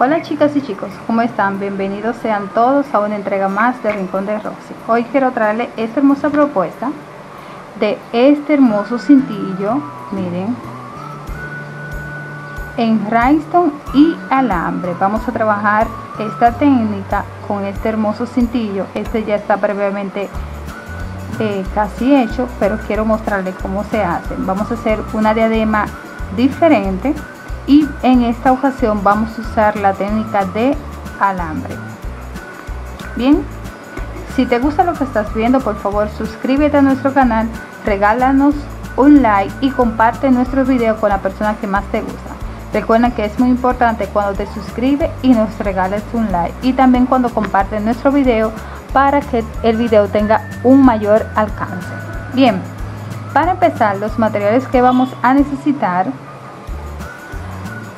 Hola chicas y chicos, ¿cómo están? Bienvenidos sean todos a una entrega más de Rincón de Roxy. Hoy quiero traerles esta hermosa propuesta de este hermoso cintillo, miren, en rhinestone y alambre. Vamos a trabajar esta técnica con este hermoso cintillo. Este ya está previamente casi hecho, pero quiero mostrarles cómo se hace. Vamos a hacer una diadema diferente y en esta ocasión vamos a usar la técnica de alambre. Bien, si te gusta lo que estás viendo, por favor suscríbete a nuestro canal, regálanos un like y comparte nuestros videos con la persona que más te gusta. Recuerda que es muy importante cuando te suscribes y nos regales un like, y también cuando compartes nuestro video para que el video tenga un mayor alcance. Bien, para empezar, los materiales que vamos a necesitar: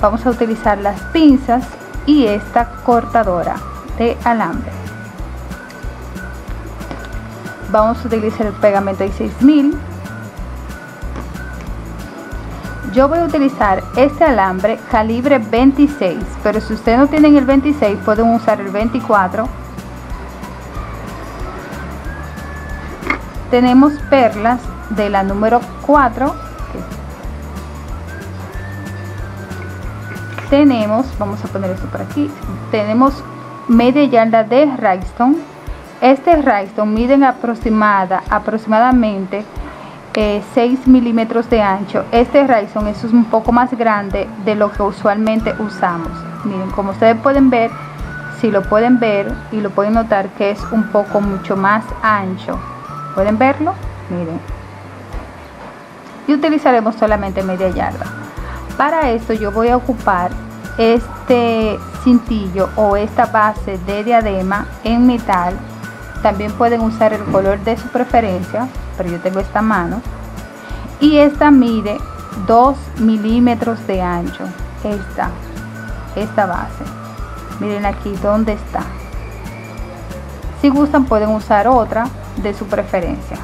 vamos a utilizar las pinzas y esta cortadora de alambre. Vamos a utilizar el pegamento E6000. Yo voy a utilizar este alambre calibre 26, pero si ustedes no tienen el 26 pueden usar el 24. Tenemos perlas de la número 4. Tenemos, vamos a poner esto por aquí, tenemos media yarda de rhinestone. Este rhinestone miden aproximadamente 6 milímetros de ancho. Este rhinestone es un poco más grande de lo que usualmente usamos. Miren, como ustedes pueden ver, si lo pueden ver y lo pueden notar, que es un poco mucho más ancho. ¿Pueden verlo? Miren. Y utilizaremos solamente media yarda. Para esto yo voy a ocupar este cintillo o esta base de diadema en metal. También pueden usar el color de su preferencia, pero yo tengo esta mano. Y esta mide 2 milímetros de ancho. Esta base. Miren aquí dónde está. Si gustan pueden usar otra de su preferencia.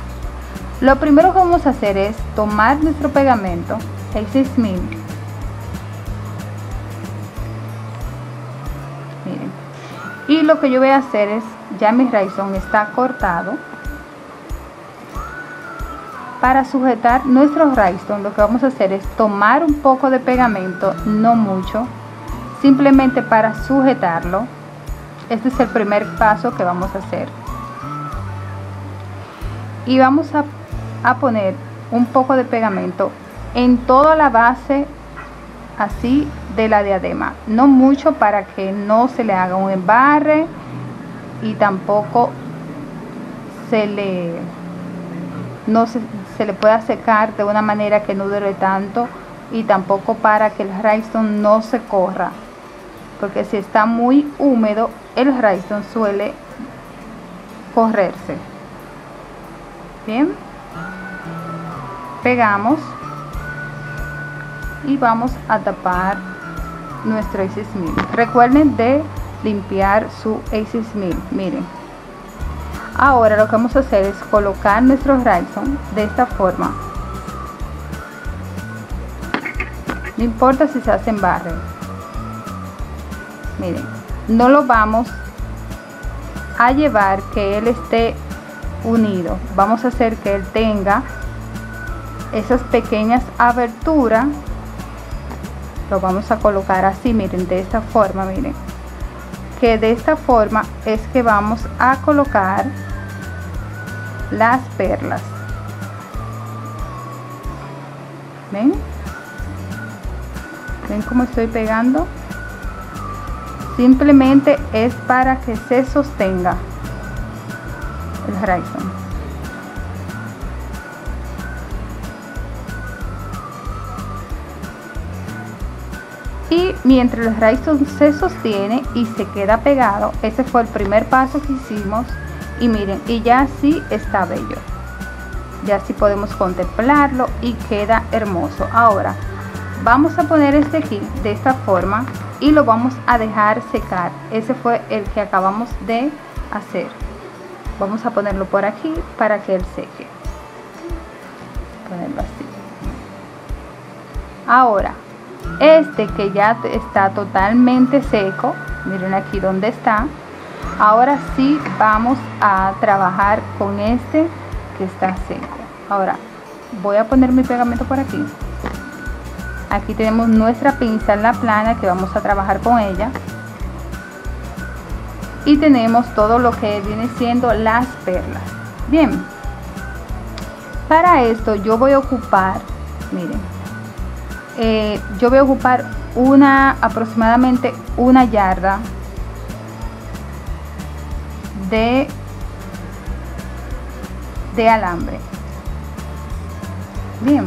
Lo primero que vamos a hacer es tomar nuestro pegamento E6000. Miren. Y lo que yo voy a hacer es, ya mi rhinestone está cortado. Para sujetar nuestro rhinestone, lo que vamos a hacer es tomar un poco de pegamento, no mucho, simplemente para sujetarlo. Este es el primer paso que vamos a hacer. Y vamos a poner un poco de pegamento en toda la base así de la diadema, no mucho para que no se le haga un embarre y tampoco se le pueda secar de una manera que no dure tanto, y tampoco para que el rhinestone no se corra, porque si está muy húmedo el rhinestone suele correrse. Bien, pegamos y vamos a tapar nuestro E6000. Recuerden de limpiar su E6000. Miren, ahora lo que vamos a hacer es colocar nuestro rhinestone de esta forma. No importa si se hace embarre. Miren, no lo vamos a llevar que él esté unido. Vamos a hacer que él tenga esas pequeñas aberturas. Lo vamos a colocar así, miren, de esta forma. Miren, que de esta forma es que vamos a colocar las perlas. ¿Ven? ¿Ven cómo estoy pegando? Simplemente es para que se sostenga el rhinestone. Y mientras el rhinestone se sostiene y se queda pegado, ese fue el primer paso que hicimos. Y miren, y ya sí está bello, ya sí podemos contemplarlo y queda hermoso. Ahora vamos a poner este aquí de esta forma y lo vamos a dejar secar. Ese fue el que acabamos de hacer. Vamos a ponerlo por aquí para que él seque. Ponerlo así. Ahora Este que ya está totalmente seco, miren aquí donde está. Ahora sí vamos a trabajar con este que está seco. Ahora voy a poner mi pegamento por aquí. Aquí tenemos nuestra pinza en la plana que vamos a trabajar con ella. Y tenemos todo lo que viene siendo las perlas. Bien, para esto yo voy a ocupar, miren, yo voy a ocupar aproximadamente una yarda de alambre. Bien,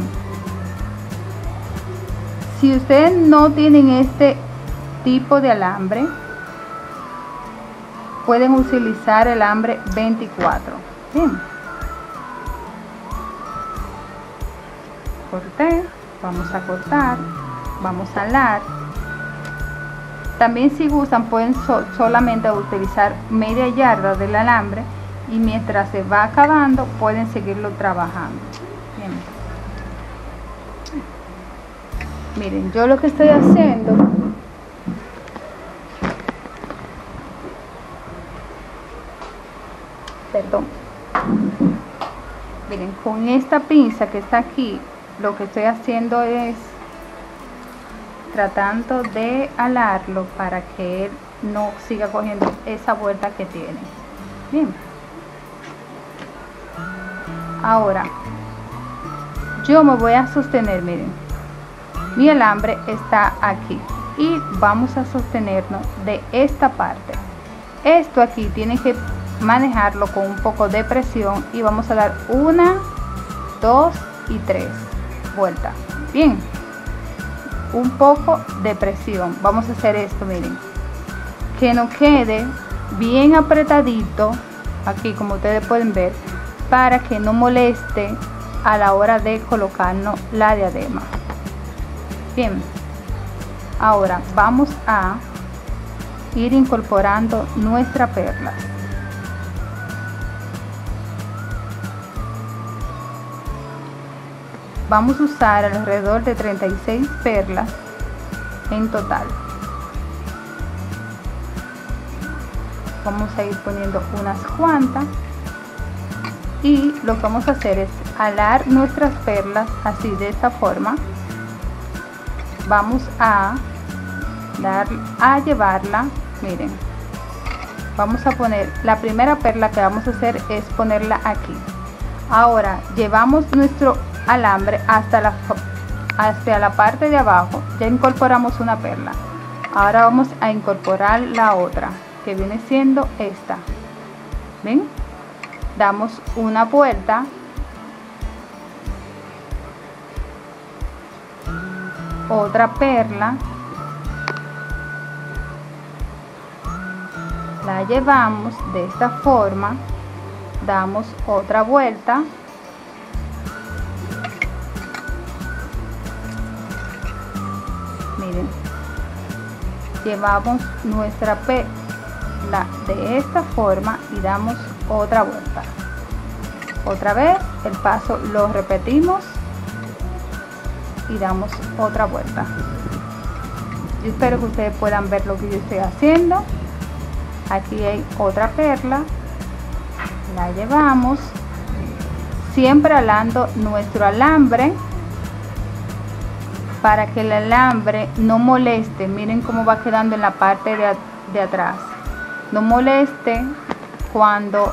si ustedes no tienen este tipo de alambre, pueden utilizar el alambre 24. Bien, corté, vamos a cortar, vamos a alar. También si gustan pueden solamente utilizar media yarda del alambre y mientras se va acabando pueden seguirlo trabajando. Bien. Miren, yo lo que estoy haciendo, perdón, miren, con esta pinza que está aquí, lo que estoy haciendo es tratando de alarlo para que él no siga cogiendo esa vuelta que tiene. Bien, ahora yo me voy a sostener, miren, mi alambre está aquí y vamos a sostenernos de esta parte. Esto aquí tiene que manejarlo con un poco de presión y vamos a dar 1, 2 y 3 vueltas. Bien, un poco de presión. Vamos a hacer esto, miren, que nos quede bien apretadito aquí, como ustedes pueden ver, para que no moleste a la hora de colocarnos la diadema. Bien, ahora vamos a ir incorporando nuestra perla. Vamos a usar alrededor de 36 perlas en total. Vamos a ir poniendo unas cuantas y lo que vamos a hacer es alar nuestras perlas así, de esta forma. Vamos a llevarla, miren, vamos a poner la primera perla que vamos a hacer es ponerla aquí. Ahora llevamos nuestro alambre hacia la parte de abajo. Ya incorporamos una perla, ahora vamos a incorporar la otra que viene siendo esta. ¿Ven? Damos una vuelta . Otra perla, la llevamos de esta forma, damos otra vuelta . Miren, llevamos nuestra perla de esta forma y damos otra vuelta. Otra vez el paso lo repetimos y damos otra vuelta. Yo espero que ustedes puedan ver lo que yo estoy haciendo. Aquí hay otra perla, la llevamos, siempre alando nuestro alambre para que el alambre no moleste. Miren cómo va quedando en la parte de atrás, no moleste cuando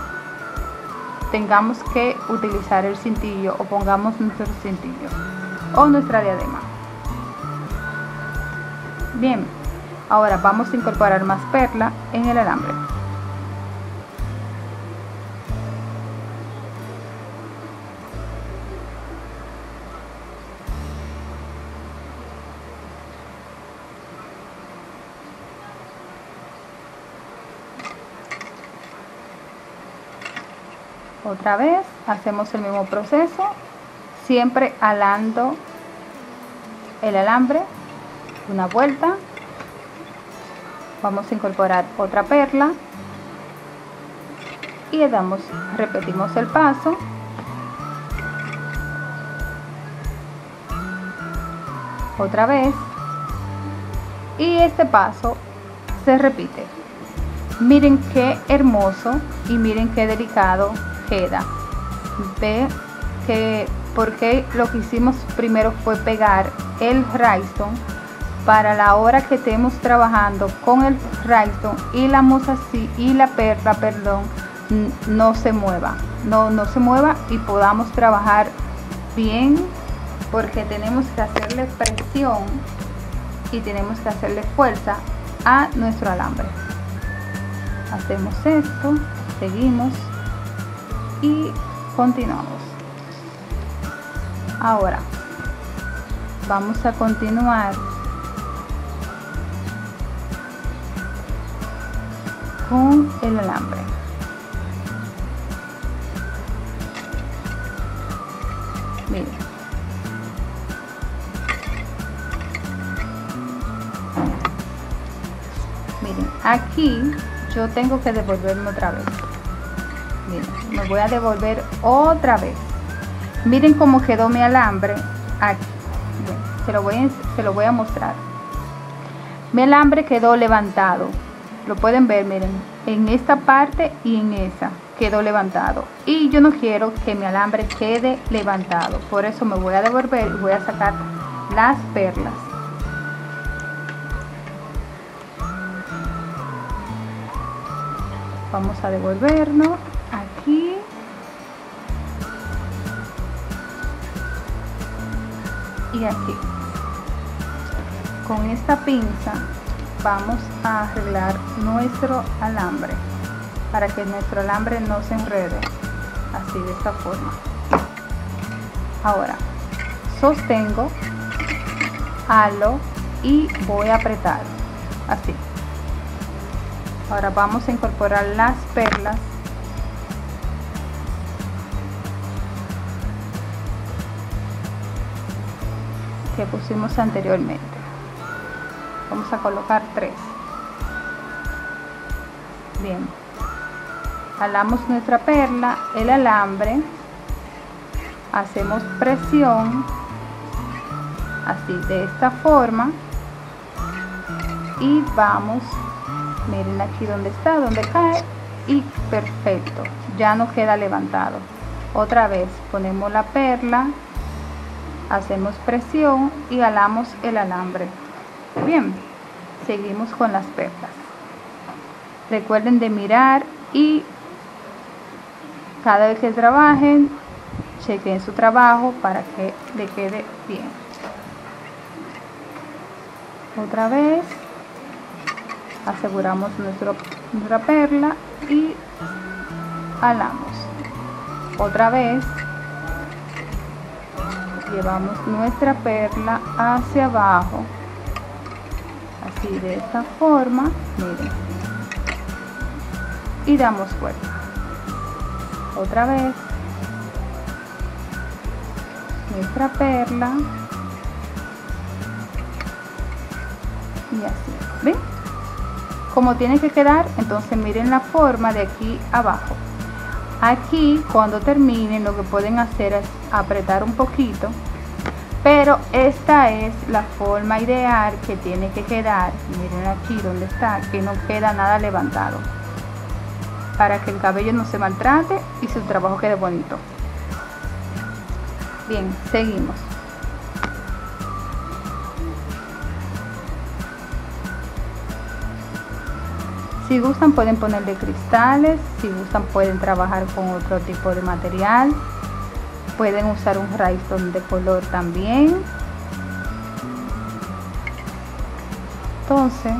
tengamos que utilizar el cintillo o pongamos nuestro cintillo o nuestra diadema. Bien, ahora vamos a incorporar más perla en el alambre. Otra vez hacemos el mismo proceso, siempre alando el alambre, una vuelta. Vamos a incorporar otra perla y repetimos el paso. Otra vez y este paso se repite. Miren qué hermoso y miren qué delicado queda. Ve que porque lo que hicimos primero fue pegar el rhinestone para la hora que estemos trabajando con el rhinestone y la mozasilla y la perla, perdón, no se mueva, no se mueva y podamos trabajar bien, porque tenemos que hacerle presión y tenemos que hacerle fuerza a nuestro alambre. Hacemos esto, seguimos y continuamos. Ahora vamos a continuar con el alambre. Miren, aquí yo tengo que devolverme otra vez. Miren, me voy a devolver otra vez. Miren cómo quedó mi alambre aquí. Bien, se lo voy a mostrar. Mi alambre quedó levantado, lo pueden ver, miren, en esta parte y en esa quedó levantado, y yo no quiero que mi alambre quede levantado, por eso me voy a devolver y voy a sacar las perlas. Vamos a devolvernos aquí. Y aquí con esta pinza vamos a arreglar nuestro alambre para que nuestro alambre no se enrede, así, de esta forma. Ahora sostengo, halo y voy a apretar así. Ahora vamos a incorporar las perlas. Que pusimos anteriormente. Vamos a colocar 3. Bien, jalamos nuestra perla, el alambre, hacemos presión así, de esta forma, y vamos, miren aquí donde está, donde cae, y perfecto, ya no queda levantado. Otra vez ponemos la perla, hacemos presión y jalamos el alambre. Bien, seguimos con las perlas. Recuerden de mirar y cada vez que trabajen, chequen su trabajo para que le quede bien. Otra vez aseguramos nuestra perla y jalamos. Otra vez llevamos nuestra perla hacia abajo, así, de esta forma, miren, y damos vuelta. Otra vez nuestra perla y así. ¿Ven? Como tiene que quedar, entonces miren la forma de aquí abajo. Aquí cuando terminen, lo que pueden hacer es apretar un poquito, pero esta es la forma ideal que tiene que quedar. Miren aquí donde está, que no queda nada levantado, para que el cabello no se maltrate y su trabajo quede bonito. Bien, seguimos. Si gustan pueden ponerle cristales, si gustan pueden trabajar con otro tipo de material, pueden usar un rhinestone de color también. Entonces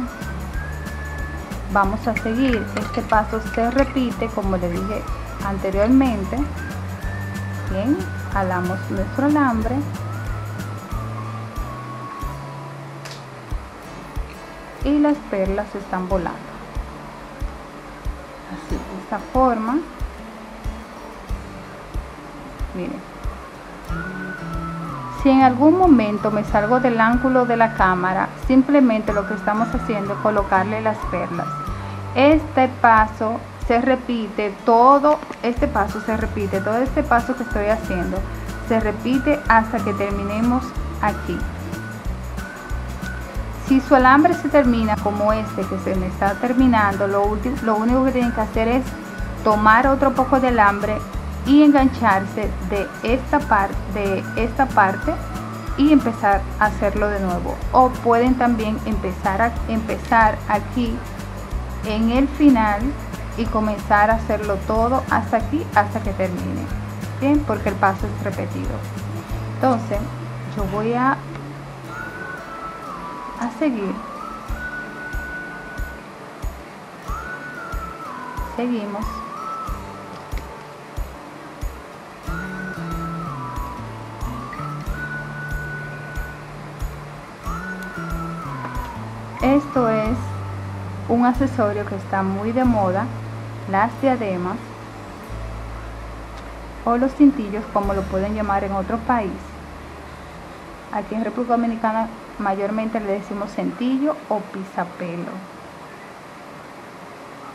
vamos a seguir, este paso se repite como le dije anteriormente. Bien, jalamos nuestro alambre, y las perlas están volando. Así, de esta forma, miren. Si en algún momento me salgo del ángulo de la cámara, simplemente lo que estamos haciendo es colocarle las perlas. Este paso se repite, todo este paso que estoy haciendo se repite hasta que terminemos aquí. Si su alambre se termina como este que se me está terminando, lo único que tienen que hacer es tomar otro poco de alambre y engancharse de esta parte y empezar a hacerlo de nuevo, o pueden también empezar aquí en el final y comenzar a hacerlo todo hasta aquí, hasta que termine, bien, porque el paso es repetido. Entonces yo voy a seguir, seguimos. Esto es un accesorio que está muy de moda, las diademas o los cintillos, como lo pueden llamar en otro país. Aquí en República Dominicana mayormente le decimos cintillo o pisapelo,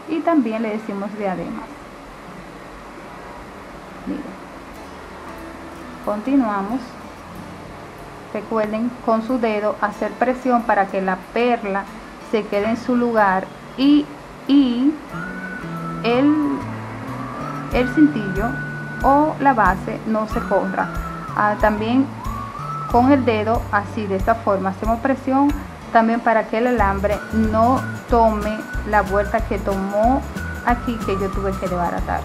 y también le decimos diademas. Miren, continuamos. Recuerden con su dedo hacer presión para que la perla se quede en su lugar y el cintillo o la base no se corra. También con el dedo, así, de esta forma, hacemos presión también para que el alambre no tome la vuelta que tomó aquí, que yo tuve que desbaratar.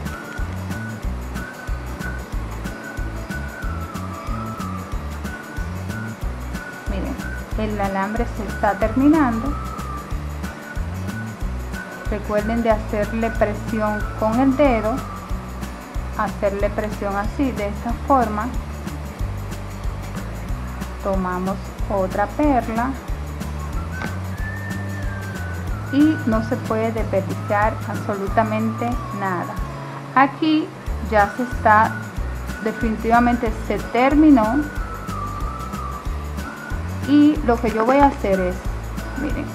El alambre se está terminando. Recuerden de hacerle presión con el dedo, hacerle presión así, de esta forma. Tomamos otra perla y no se puede desperdiciar absolutamente nada. Aquí ya se está, definitivamente se terminó. Y lo que yo voy a hacer es, miren,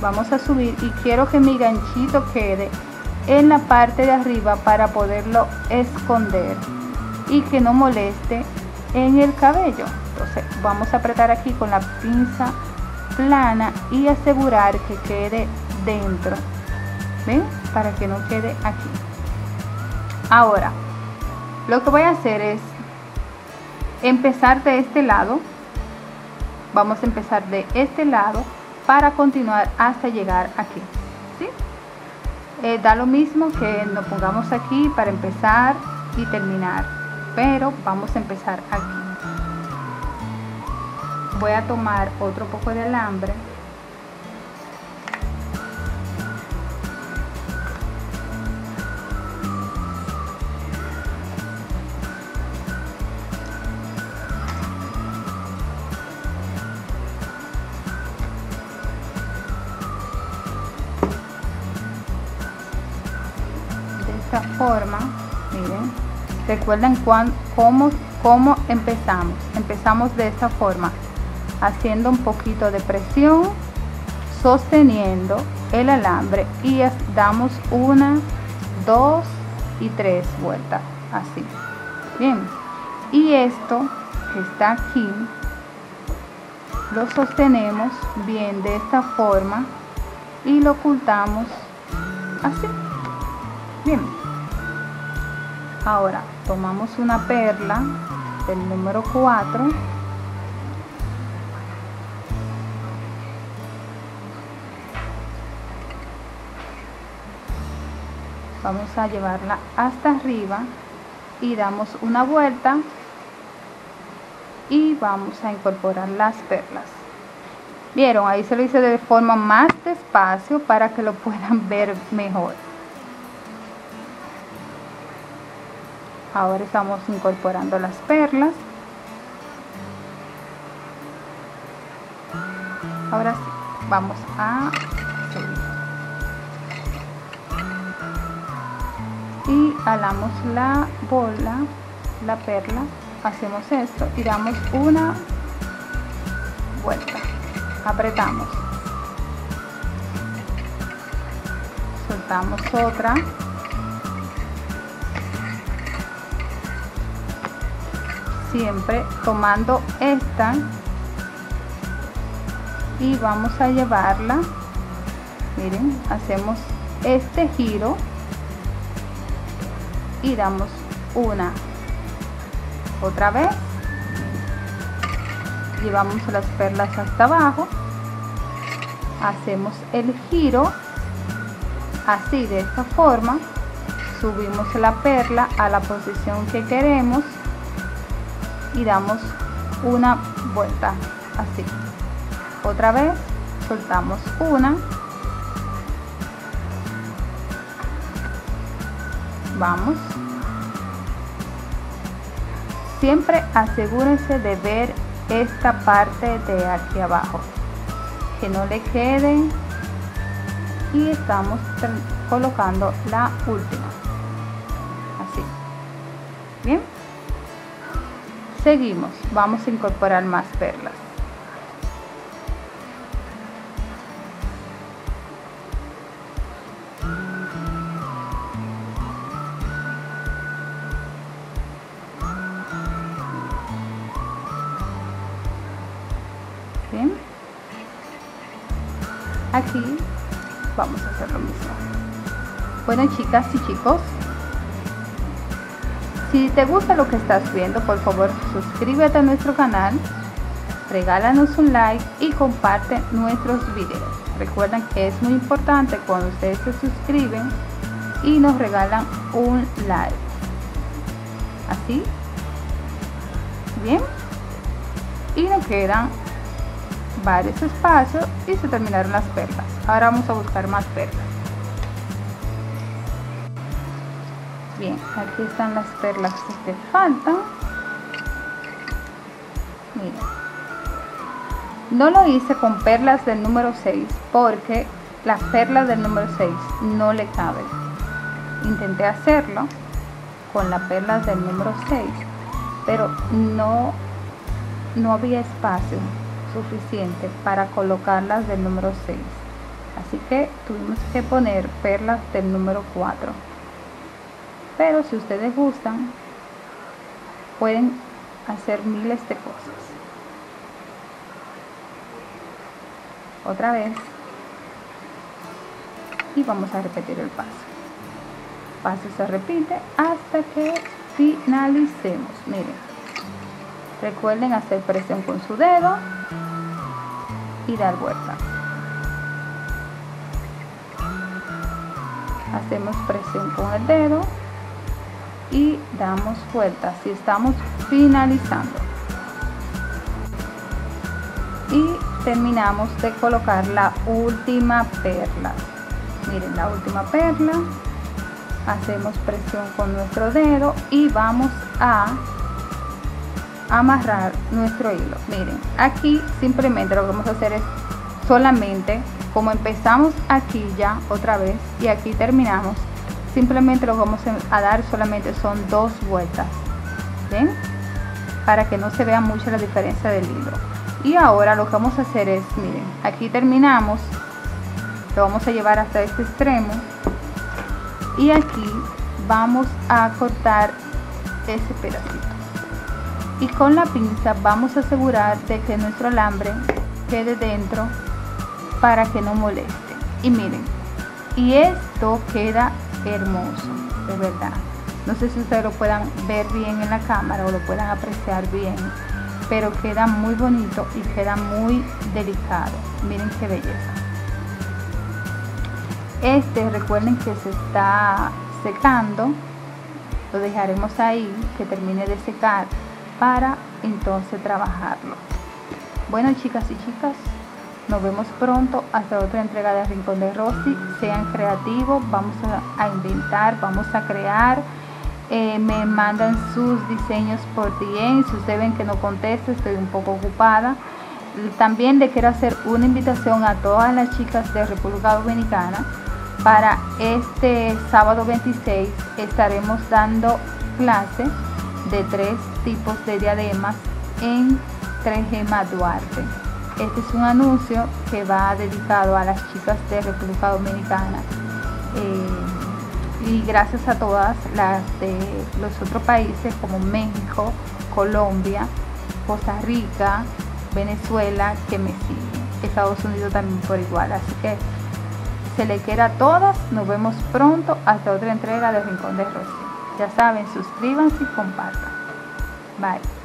vamos a subir y quiero que mi ganchito quede en la parte de arriba para poderlo esconder y que no moleste en el cabello. Entonces vamos a apretar aquí con la pinza plana y asegurar que quede dentro, ¿ven? Para que no quede aquí. Ahora lo que voy a hacer es empezar de este lado, vamos a empezar de este lado para continuar hasta llegar aquí, ¿sí? Da lo mismo que nos pongamos aquí para empezar y terminar, pero vamos a empezar aquí. Voy a tomar otro poco de alambre forma. Miren, recuerden cómo empezamos de esta forma, haciendo un poquito de presión, sosteniendo el alambre y damos 1, 2 y 3 vueltas, así, bien. Y esto que está aquí lo sostenemos bien de esta forma y lo ocultamos así, bien. Ahora tomamos una perla del número 4 . Vamos a llevarla hasta arriba y damos una vuelta y vamos a incorporar las perlas. Vieron, ahí se lo hice de forma más despacio para que lo puedan ver mejor. Ahora estamos incorporando las perlas. Ahora sí, vamos a seguir. Y jalamos la bola, la perla, hacemos esto y damos una vuelta. Apretamos. Soltamos otra. siempre tomando esta y vamos a llevarla, miren, hacemos este giro y damos una, otra vez llevamos las perlas hasta abajo, hacemos el giro así, de esta forma subimos la perla a la posición que queremos y damos una vuelta así, otra vez soltamos una, vamos, siempre asegúrense de ver esta parte de aquí abajo que no le queden, y estamos colocando la última así. Bien, seguimos, vamos a incorporar más perlas. Bien, aquí vamos a hacer lo mismo. Bueno, chicas y chicos, si te gusta lo que estás viendo, por favor suscríbete a nuestro canal, regálanos un like y comparte nuestros videos. Recuerden que es muy importante cuando ustedes se suscriben y nos regalan un like. Así. Bien. Y nos quedan varios espacios y se terminaron las perlas. Ahora vamos a buscar más perlas. Bien, aquí están las perlas que te faltan. Mira, no lo hice con perlas del número 6 porque las perlas del número 6 no le caben. Intenté hacerlo con las perlas del número 6, pero no había espacio suficiente para colocarlas del número 6, así que tuvimos que poner perlas del número 4. Pero si ustedes gustan pueden hacer miles de cosas. Otra vez, y vamos a repetir el paso, se repite hasta que finalicemos. Miren, recuerden hacer presión con su dedo y dar vuelta. Hacemos presión con el dedo y damos vuelta si estamos finalizando, y terminamos de colocar la última perla. Miren, la última perla, hacemos presión con nuestro dedo y vamos a amarrar nuestro hilo. Miren, aquí simplemente lo que vamos a hacer es solamente como empezamos aquí ya otra vez y aquí terminamos, simplemente lo vamos a dar solamente son 2 vueltas. ¿Ven? Para que no se vea mucho la diferencia del hilo. Y ahora lo que vamos a hacer es, miren, aquí terminamos, lo vamos a llevar hasta este extremo y aquí vamos a cortar ese pedacito. Y con la pinza vamos a asegurar de que nuestro alambre quede dentro para que no moleste. Y miren, y esto queda hermoso, de verdad. No sé si ustedes lo puedan ver bien en la cámara o lo puedan apreciar bien, pero queda muy bonito y queda muy delicado. Miren qué belleza. Este, recuerden que se está secando, lo dejaremos ahí que termine de secar para entonces trabajarlo. Bueno, chicas y chicas, nos vemos pronto hasta otra entrega de Rincón de Roxy. Sean creativos, vamos a inventar, vamos a crear. Me mandan sus diseños por DM. Si ustedes ven que no contesto, estoy un poco ocupada. También le quiero hacer una invitación a todas las chicas de República Dominicana. Para este sábado 26 estaremos dando clase de 3 tipos de diademas en 3G Maduarte. Este es un anuncio que va dedicado a las chicas de República Dominicana y gracias a todas las de los otros países como México, Colombia, Costa Rica, Venezuela que me siguen, Estados Unidos también por igual. Así que se le quiere a todas, nos vemos pronto hasta otra entrega de Rincón de Roxy. Ya saben, suscríbanse y compartan. Bye.